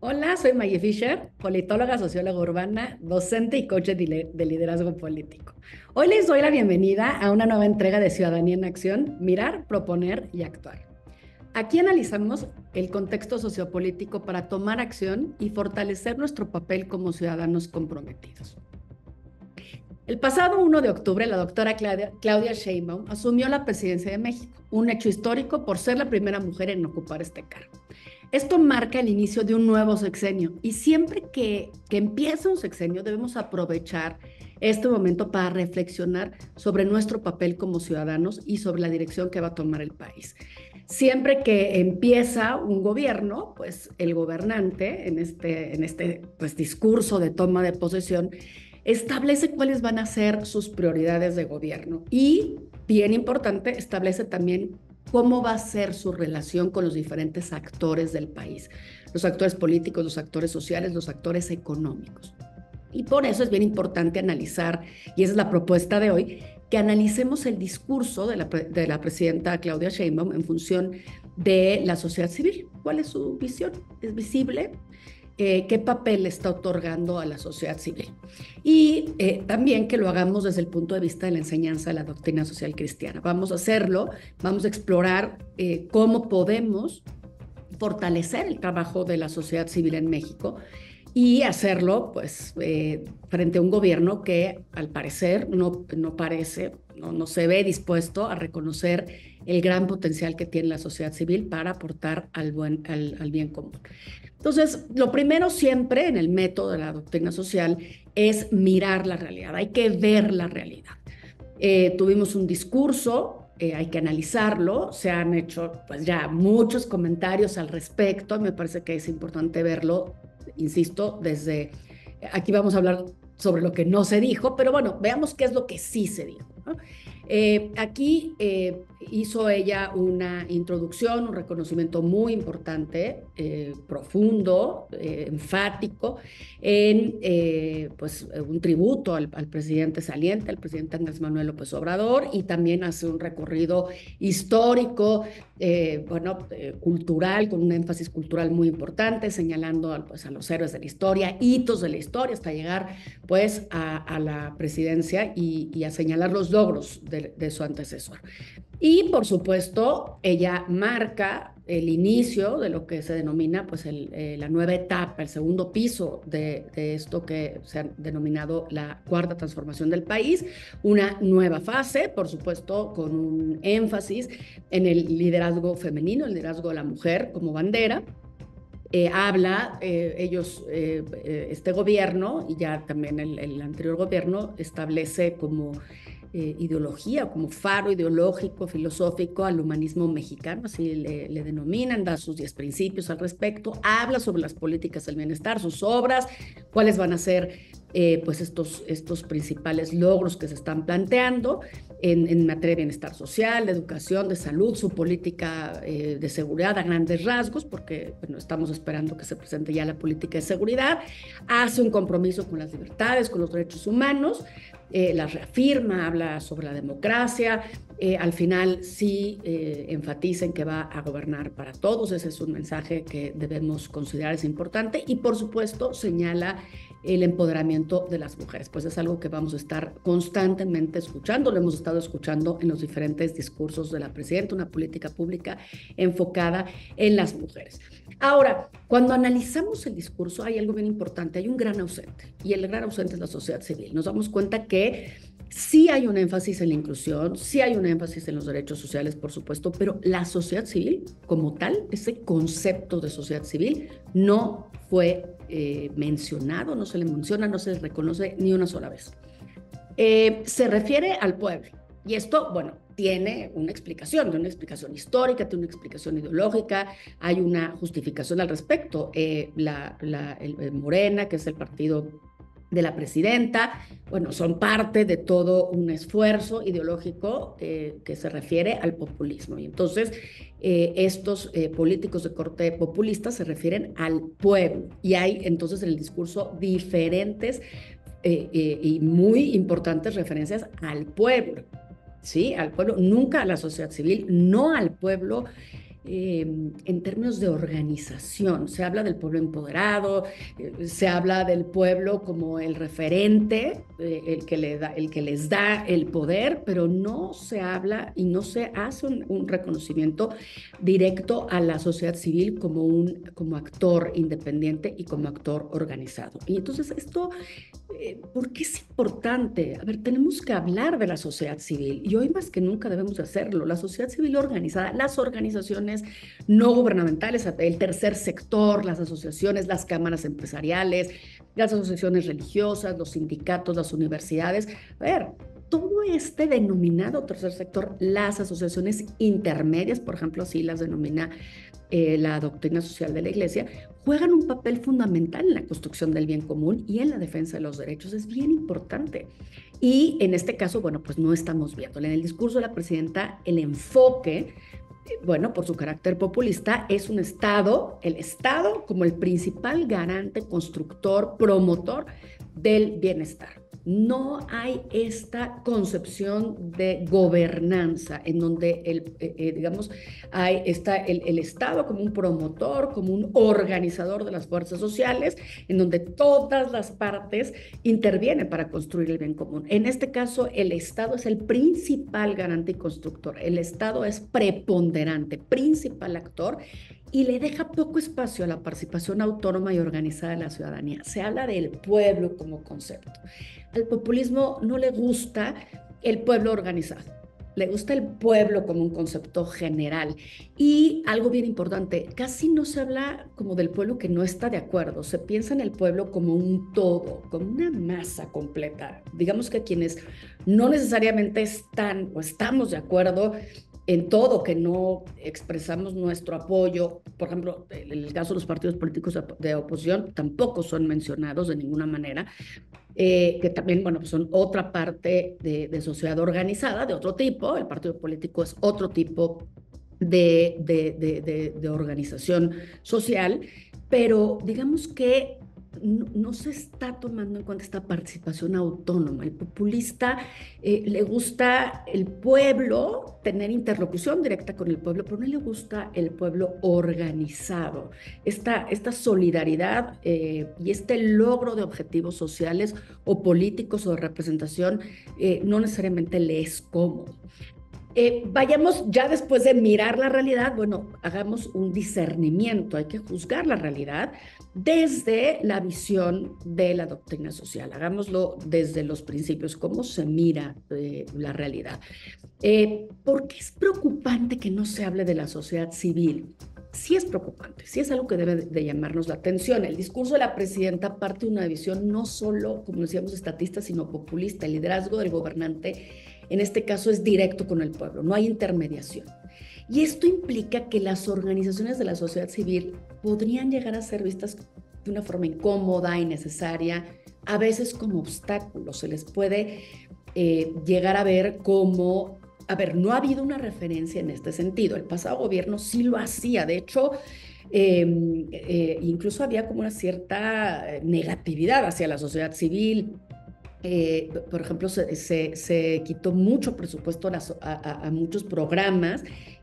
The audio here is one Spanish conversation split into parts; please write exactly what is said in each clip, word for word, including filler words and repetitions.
Hola, soy Maggie Fisher, politóloga, socióloga urbana, docente y coach de liderazgo político. Hoy les doy la bienvenida a una nueva entrega de Ciudadanía en Acción, mirar, proponer y actuar. Aquí analizamos el contexto sociopolítico para tomar acción y fortalecer nuestro papel como ciudadanos comprometidos. El pasado primero de octubre, la doctora Claudia, Claudia Sheinbaum asumió la presidencia de México, un hecho histórico por ser la primera mujer en ocupar este cargo. Esto marca el inicio de un nuevo sexenio y siempre que, que empieza un sexenio debemos aprovechar este momento para reflexionar sobre nuestro papel como ciudadanos y sobre la dirección que va a tomar el país. Siempre que empieza un gobierno, pues el gobernante en este, en este pues, discurso de toma de posesión establece cuáles van a ser sus prioridades de gobierno y, bien importante, establece también cómo va a ser su relación con los diferentes actores del país, los actores políticos, los actores sociales, los actores económicos. Y por eso es bien importante analizar, y esa es la propuesta de hoy, que analicemos el discurso de la, de la presidenta Claudia Sheinbaum en función de la sociedad civil. ¿Cuál es su visión? ¿Es visible? Eh, ¿Qué papel está otorgando a la sociedad civil? Y eh, también que lo hagamos desde el punto de vista de la enseñanza de la doctrina social cristiana. Vamos a hacerlo, vamos a explorar eh, cómo podemos fortalecer el trabajo de la sociedad civil en México y hacerlo pues, eh, frente a un gobierno que al parecer no, no parece, no, no se ve dispuesto a reconocer el gran potencial que tiene la sociedad civil para aportar al, buen, al, al bien común. Entonces, lo primero siempre en el método de la doctrina social es mirar la realidad, hay que ver la realidad. Eh, tuvimos un discurso, eh, hay que analizarlo, se han hecho pues, ya muchos comentarios al respecto, me parece que es importante verlo, insisto, desde aquí vamos a hablar sobre lo que no se dijo, pero bueno, veamos qué es lo que sí se dijo, ¿no? Eh, aquí eh, hizo ella una introducción, un reconocimiento muy importante, eh, profundo, eh, enfático, en eh, pues, un tributo al, al presidente saliente, al presidente Andrés Manuel López Obrador, y también hace un recorrido histórico, eh, bueno, eh, cultural, con un énfasis cultural muy importante, señalando pues, a los héroes de la historia, hitos de la historia, hasta llegar pues, a, a la presidencia y, y a señalar los logros de De, de su antecesor. Y por supuesto, ella marca el inicio de lo que se denomina pues, el, eh, la nueva etapa, el segundo piso de, de esto que se ha denominado la cuarta transformación del país, una nueva fase, por supuesto, con un énfasis en el liderazgo femenino, el liderazgo de la mujer como bandera. Eh, habla, eh, ellos, eh, este gobierno, y ya también el, el anterior gobierno, establece como Eh, ideología, como faro ideológico, filosófico al humanismo mexicano, así le, le denominan, da sus diez principios al respecto, habla sobre las políticas del bienestar, sus obras, cuáles van a ser eh, pues estos, estos principales logros que se están planteando en, en materia de bienestar social, de educación, de salud, su política eh, de seguridad a grandes rasgos, porque bueno, estamos esperando que se presente ya la política de seguridad, hace un compromiso con las libertades, con los derechos humanos, Eh, la reafirma, habla sobre la democracia, eh, al final sí eh, enfatiza en que va a gobernar para todos, ese es un mensaje que debemos considerar es importante y por supuesto señala el empoderamiento de las mujeres, pues es algo que vamos a estar constantemente escuchando, lo hemos estado escuchando en los diferentes discursos de la presidenta, una política pública enfocada en las mujeres. Ahora, cuando analizamos el discurso hay algo bien importante, hay un gran ausente y el gran ausente es la sociedad civil, nos damos cuenta que que sí hay un énfasis en la inclusión, sí hay un énfasis en los derechos sociales, por supuesto, pero la sociedad civil como tal, ese concepto de sociedad civil no fue eh, mencionado, no se le menciona, no se le reconoce ni una sola vez. Eh, se refiere al pueblo y esto, bueno, tiene una explicación, tiene una explicación histórica, tiene una explicación ideológica, hay una justificación al respecto. Eh, la, la, el, el Morena, que es el partido de la presidenta, bueno, son parte de todo un esfuerzo ideológico eh, que se refiere al populismo. Y entonces eh, estos eh, políticos de corte populista se refieren al pueblo. Y hay entonces en el discurso diferentes eh, eh, y muy importantes referencias al pueblo, ¿sí? Al pueblo, nunca a la sociedad civil, no al pueblo eh, en términos de organización. Se habla del pueblo empoderado, eh, se habla del pueblo como el referente, eh, el, que le da, el que les da el poder, pero no se habla y no se hace un, un reconocimiento directo a la sociedad civil como, un, como actor independiente y como actor organizado. Y entonces esto, eh, ¿por qué es importante? A ver, tenemos que hablar de la sociedad civil y hoy más que nunca debemos de hacerlo. La sociedad civil organizada, las organizaciones no gubernamentales, el tercer sector, las asociaciones, las cámaras empresariales, las asociaciones religiosas, los sindicatos, las universidades. A ver, todo este denominado tercer sector, las asociaciones intermedias, por ejemplo, así las denomina eh, la doctrina social de la Iglesia, juegan un papel fundamental en la construcción del bien común y en la defensa de los derechos. Es bien importante. Y en este caso, bueno, pues no estamos viéndole. En el discurso de la presidenta, el enfoque, bueno, por su carácter populista, es un Estado, el Estado como el principal garante, constructor, promotor del bienestar. No hay esta concepción de gobernanza en donde, el, eh, eh, digamos, hay está el, el Estado como un promotor, como un organizador de las fuerzas sociales, en donde todas las partes intervienen para construir el bien común. En este caso, el Estado es el principal garante y constructor. El Estado es preponderante, principal actor, y le deja poco espacio a la participación autónoma y organizada de la ciudadanía. Se habla del pueblo como concepto. Al populismo no le gusta el pueblo organizado, le gusta el pueblo como un concepto general. Y algo bien importante, casi no se habla como del pueblo que no está de acuerdo, se piensa en el pueblo como un todo, como una masa completa. Digamos que quienes no necesariamente están o estamos de acuerdo en todo, que no expresamos nuestro apoyo, por ejemplo, en el caso de los partidos políticos de oposición, tampoco son mencionados de ninguna manera, eh, que también, bueno, pues son otra parte de, de sociedad organizada, de otro tipo. El partido político es otro tipo de, de, de, de, de organización social, pero digamos que No, no se está tomando en cuenta esta participación autónoma. El populista eh, le gusta el pueblo, tener interlocución directa con el pueblo, pero no le gusta el pueblo organizado. Esta, esta solidaridad eh, y este logro de objetivos sociales o políticos o de representación eh, no necesariamente le es cómodo. Eh, vayamos ya después de mirar la realidad, bueno, hagamos un discernimiento, hay que juzgar la realidad desde la visión de la doctrina social, hagámoslo desde los principios, cómo se mira eh, la realidad. Eh, ¿Por qué es preocupante que no se hable de la sociedad civil? Sí es preocupante, sí es algo que debe de llamarnos la atención. El discurso de la presidenta parte de una visión no solo, como decíamos, estatista, sino populista. El liderazgo del gobernante en este caso es directo con el pueblo, no hay intermediación. Y esto implica que las organizaciones de la sociedad civil podrían llegar a ser vistas de una forma incómoda, innecesaria, a veces como obstáculos. Se les puede eh, llegar a ver como, a ver, no ha habido una referencia en este sentido. El pasado gobierno sí lo hacía, de hecho, Eh, eh, incluso había como una cierta negatividad hacia la sociedad civil. Eh, por ejemplo, se, se, se quitó mucho presupuesto a, a, a muchos programas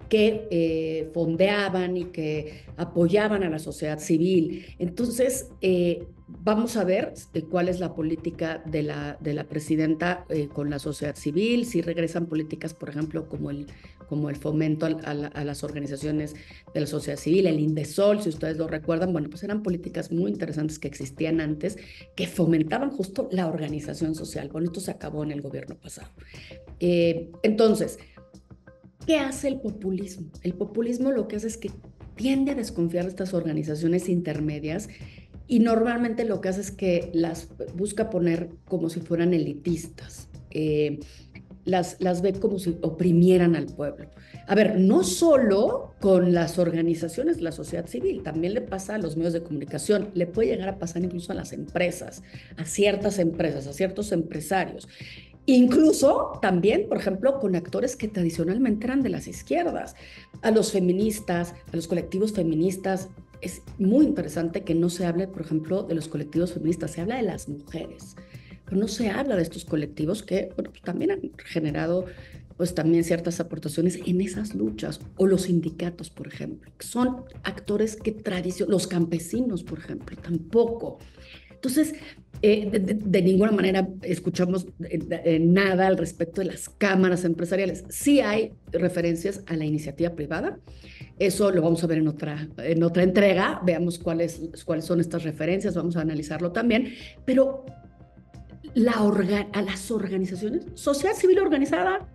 que eh, fondeaban y que apoyaban a la sociedad civil. Entonces, eh, vamos a ver eh, cuál es la política de la, de la presidenta eh, con la sociedad civil, si regresan políticas, por ejemplo, como el, como el fomento a, a, la, a las organizaciones de la sociedad civil, el INDESOL, si ustedes lo recuerdan, bueno, pues eran políticas muy interesantes que existían antes, que fomentaban justo la organización social. Bueno, esto se acabó en el gobierno pasado. Eh, entonces, ¿qué hace el populismo? El populismo lo que hace es que tiende a desconfiar de estas organizaciones intermedias y normalmente lo que hace es que las busca poner como si fueran elitistas, eh, las, las ve como si oprimieran al pueblo. A ver, no solo con las organizaciones de la sociedad civil, también le pasa a los medios de comunicación, le puede llegar a pasar incluso a las empresas, a ciertas empresas, a ciertos empresarios. Incluso también, por ejemplo, con actores que tradicionalmente eran de las izquierdas, a los feministas, a los colectivos feministas. Es muy interesante que no se hable, por ejemplo, de los colectivos feministas, se habla de las mujeres, pero no se habla de estos colectivos que, bueno, pues también han generado pues también ciertas aportaciones en esas luchas, o los sindicatos, por ejemplo, que son actores que tradicionalmente, los campesinos, por ejemplo, tampoco. Entonces, eh, de, de ninguna manera escuchamos eh, eh, nada al respecto de las cámaras empresariales. Sí hay referencias a la iniciativa privada, eso lo vamos a ver en otra, en otra entrega, veamos cuáles, cuáles son estas referencias, vamos a analizarlo también, pero la orga, a las organizaciones, sociedad civil organizada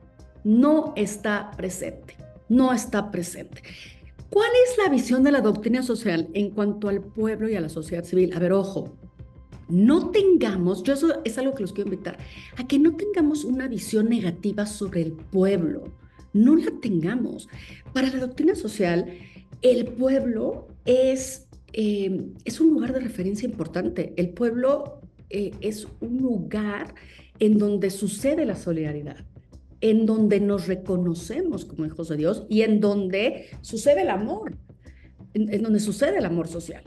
no está presente, no está presente. ¿Cuál es la visión de la doctrina social en cuanto al pueblo y a la sociedad civil? A ver, ojo, no tengamos, yo eso es algo que los quiero invitar, a que no tengamos una visión negativa sobre el pueblo, no la tengamos. Para la doctrina social, el pueblo es, eh, es un lugar de referencia importante, el pueblo eh, es un lugar en donde sucede la solidaridad, en donde nos reconocemos como hijos de Dios y en donde sucede el amor, en, en donde sucede el amor social.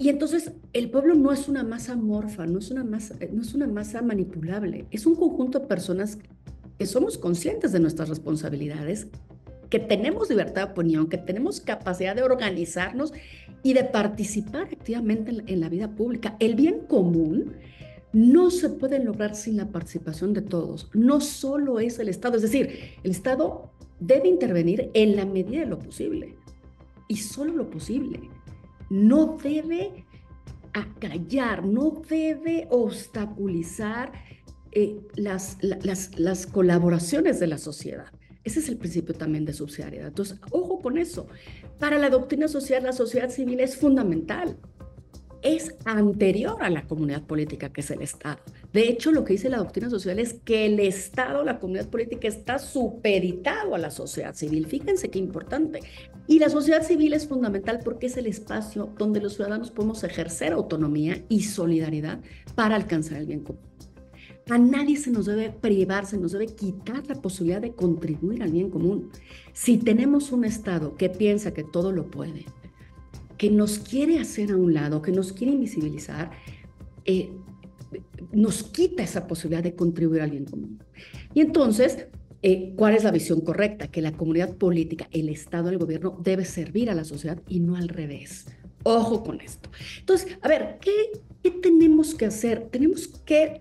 Y entonces el pueblo no es una masa amorfa, no es una masa, no es una masa manipulable, es un conjunto de personas que somos conscientes de nuestras responsabilidades, que tenemos libertad de opinión, que tenemos capacidad de organizarnos y de participar activamente en, en la vida pública. El bien común no se pueden lograr sin la participación de todos. No solo es el Estado, es decir, el Estado debe intervenir en la medida de lo posible y solo lo posible. No debe acallar, no debe obstaculizar eh, las, la, las, las colaboraciones de la sociedad. Ese es el principio también de subsidiariedad. Entonces, ojo con eso. Para la doctrina social, la sociedad civil es fundamental. Es anterior a la comunidad política, que es el Estado. De hecho, lo que dice la doctrina social es que el Estado, la comunidad política, está supeditado a la sociedad civil. Fíjense qué importante. Y la sociedad civil es fundamental porque es el espacio donde los ciudadanos podemos ejercer autonomía y solidaridad para alcanzar el bien común. A nadie se nos debe privar, se nos debe quitar la posibilidad de contribuir al bien común. Si tenemos un Estado que piensa que todo lo puede, que nos quiere hacer a un lado, que nos quiere invisibilizar, eh, nos quita esa posibilidad de contribuir al bien común. Y entonces, eh, ¿cuál es la visión correcta? Que la comunidad política, el Estado, el gobierno, debe servir a la sociedad y no al revés. Ojo con esto. Entonces, a ver, ¿qué, qué tenemos que hacer? Tenemos que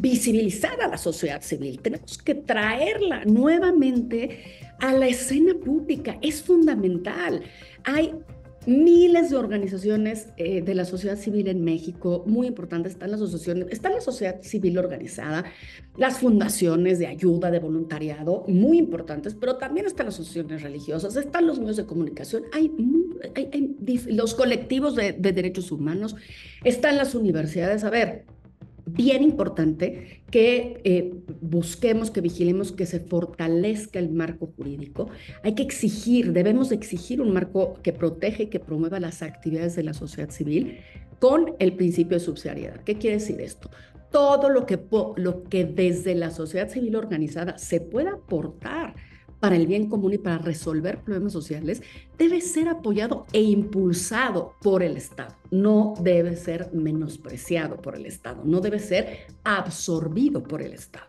visibilizar a la sociedad civil, tenemos que traerla nuevamente a la escena pública. Es fundamental. Hay miles de organizaciones eh, de la sociedad civil en México, muy importantes, están las asociaciones, está la sociedad civil organizada, las fundaciones de ayuda, de voluntariado, muy importantes, pero también están las asociaciones religiosas, están los medios de comunicación, hay, hay, hay los colectivos de, de derechos humanos, están las universidades. A ver, bien importante que eh, busquemos, que vigilemos, que se fortalezca el marco jurídico. Hay que exigir, debemos exigir un marco que protege y que promueva las actividades de la sociedad civil con el principio de subsidiariedad. ¿Qué quiere decir esto? Todo lo que, lo que desde la sociedad civil organizada se pueda aportar para el bien común y para resolver problemas sociales, debe ser apoyado e impulsado por el Estado. No debe ser menospreciado por el Estado, no debe ser absorbido por el Estado.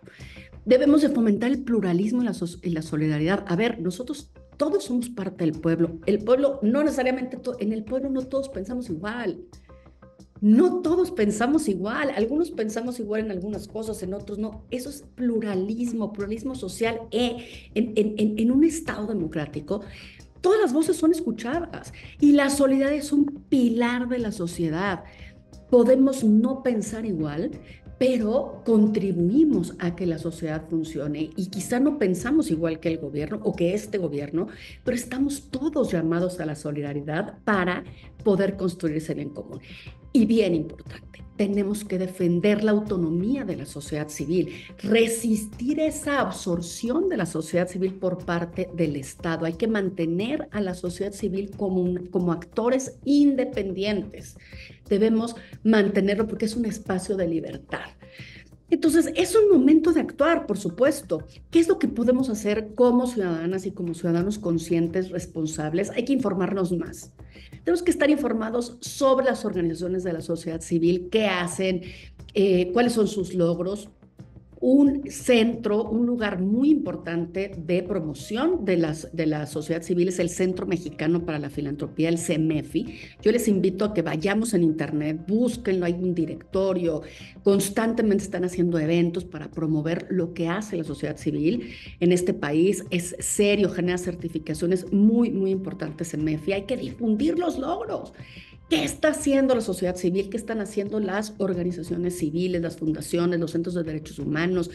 Debemos de fomentar el pluralismo y la, so- y la solidaridad. A ver, nosotros todos somos parte del pueblo. El pueblo no necesariamente, to- en el pueblo no todos pensamos igual. No todos pensamos igual, algunos pensamos igual en algunas cosas, en otros no. Eso es pluralismo, pluralismo social. Eh, en, en, en un Estado democrático, todas las voces son escuchadas y la solidaridad es un pilar de la sociedad. Podemos no pensar igual, pero contribuimos a que la sociedad funcione y quizá no pensamos igual que el gobierno o que este gobierno, pero estamos todos llamados a la solidaridad para poder construir ese bien común. Y bien importante, tenemos que defender la autonomía de la sociedad civil, resistir esa absorción de la sociedad civil por parte del Estado. Hay que mantener a la sociedad civil como, un, como actores independientes. Debemos mantenerlo porque es un espacio de libertad. Entonces, es un momento de actuar, por supuesto. ¿Qué es lo que podemos hacer como ciudadanas y como ciudadanos conscientes, responsables? Hay que informarnos más. Tenemos que estar informados sobre las organizaciones de la sociedad civil, qué hacen, eh, cuáles son sus logros, un centro, un lugar muy importante de promoción de, las, de la sociedad civil, es el Centro Mexicano para la Filantropía, el CEMEFI. Yo les invito a que vayamos en internet, búsquenlo, hay un directorio, constantemente están haciendo eventos para promover lo que hace la sociedad civil en este país. Es serio, genera certificaciones muy, muy importantes en CEMEFI. Hay que difundir los logros. ¿Qué está haciendo la sociedad civil? ¿Qué están haciendo las organizaciones civiles, las fundaciones, los centros de derechos humanos?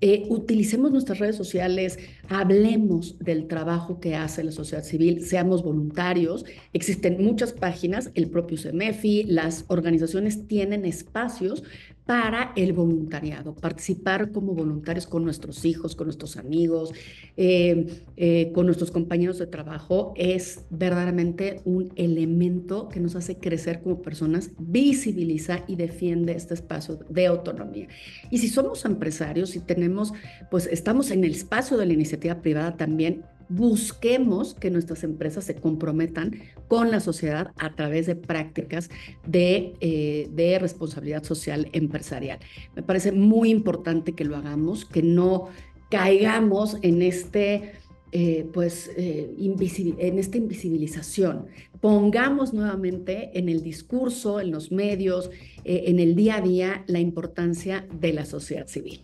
Eh, utilicemos nuestras redes sociales, hablemos del trabajo que hace la sociedad civil, seamos voluntarios. Existen muchas páginas, el propio CEMEFI, las organizaciones tienen espacios para el voluntariado, participar como voluntarios con nuestros hijos, con nuestros amigos, eh, eh, con nuestros compañeros de trabajo, es verdaderamente un elemento que nos hace crecer como personas, visibiliza y defiende este espacio de autonomía. Y si somos empresarios, si tenemos, pues estamos en el espacio de la iniciativa privada también, busquemos que nuestras empresas se comprometan con la sociedad a través de prácticas de, eh, de responsabilidad social empresarial. Me parece muy importante que lo hagamos, que no caigamos en este, eh, pues, eh, invisibil- en esta invisibilización. Pongamos nuevamente en el discurso, en los medios, eh, en el día a día, la importancia de la sociedad civil.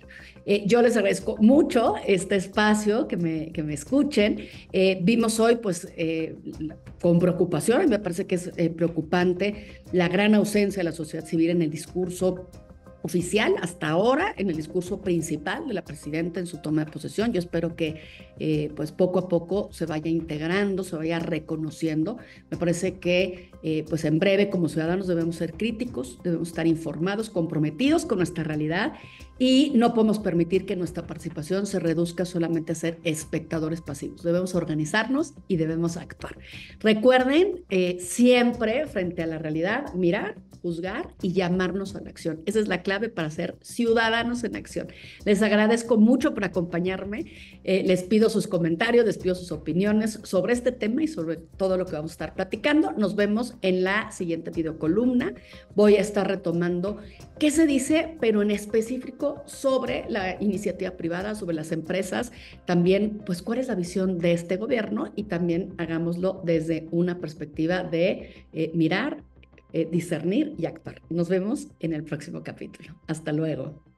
Eh, yo les agradezco mucho este espacio, que me, que me escuchen. Eh, vimos hoy, pues, eh, con preocupación, y me parece que es eh, preocupante, la gran ausencia de la sociedad civil en el discurso oficial hasta ahora, en el discurso principal de la presidenta en su toma de posesión. Yo espero que eh, pues poco a poco se vaya integrando, se vaya reconociendo. Me parece que eh, pues en breve como ciudadanos debemos ser críticos, debemos estar informados, comprometidos con nuestra realidad y no podemos permitir que nuestra participación se reduzca solamente a ser espectadores pasivos. Debemos organizarnos y debemos actuar. Recuerden eh, siempre frente a la realidad, mirar, juzgar y llamarnos a la acción. Esa es la clave para ser ciudadanos en acción. Les agradezco mucho por acompañarme. Eh, les pido sus comentarios, les pido sus opiniones sobre este tema y sobre todo lo que vamos a estar platicando. Nos vemos en la siguiente videocolumna. Voy a estar retomando qué se dice, pero en específico sobre la iniciativa privada, sobre las empresas. También, pues, cuál es la visión de este gobierno y también hagámoslo desde una perspectiva de eh, mirar, Eh, discernir y actuar. Nos vemos en el próximo capítulo. Hasta luego.